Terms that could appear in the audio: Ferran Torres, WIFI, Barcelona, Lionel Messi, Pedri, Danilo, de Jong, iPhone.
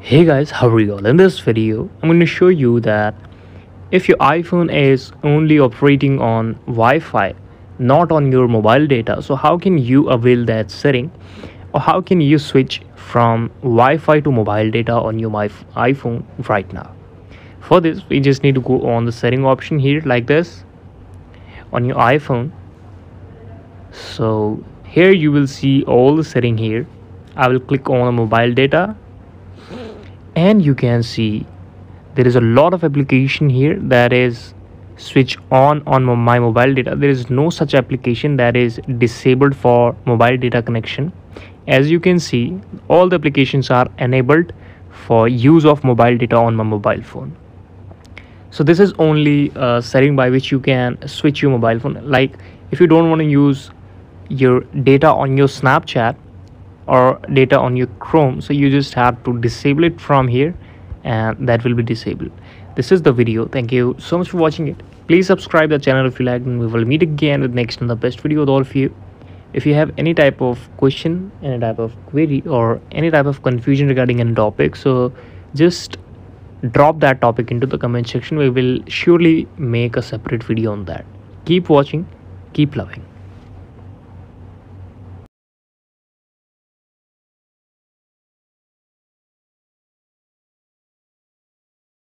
Hey guys, how are you all? In this video I'm going to show you that if your iPhone is only operating on Wi-Fi, not on your mobile data, so how can you avail that setting, or how can you switch from Wi-Fi to mobile data on your iPhone right now? For this we just need to go on the setting option here like this on your iPhone. So here you will see all the setting here. I will click on mobile data and you can see there is a lot of application here that is switch on my mobile data. There is no such application that is disabled for mobile data connection. As you can see, all the applications are enabled for use of mobile data on my mobile phone. So this is only a setting by which you can switch your mobile phone. Like if you don't want to use your data on your Snapchat or data on your Chrome, so you just have to disable it from here and that will be disabled. This is the video. Thank you so much for watching it. Please subscribe the channel if you liked, and we will meet again with next and the best video with all of you. If you have any type of question, any type of query, or any type of confusion regarding any topic, so just drop that topic into the comment section. We will surely make a separate video on that. Keep watching, keep loving.